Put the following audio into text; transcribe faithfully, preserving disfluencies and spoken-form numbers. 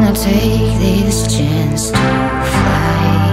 wanna take this chance to fly.